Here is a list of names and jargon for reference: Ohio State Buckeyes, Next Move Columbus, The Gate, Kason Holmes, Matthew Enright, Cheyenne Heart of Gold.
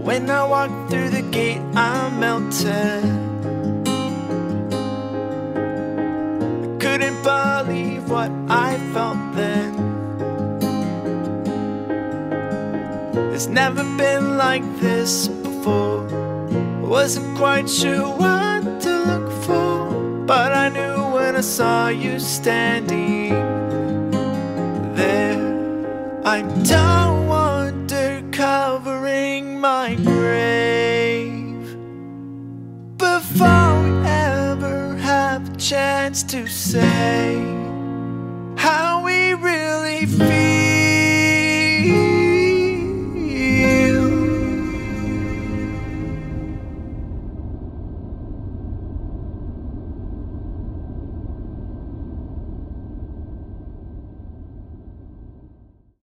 When I walked through the gate, I melted. Couldn't believe what I felt then. It's never been like this before. Wasn't quite sure what to look for, but I knew when I saw you standing there. I don't want dirt covering my grave before we ever have a chance to say how we really feel.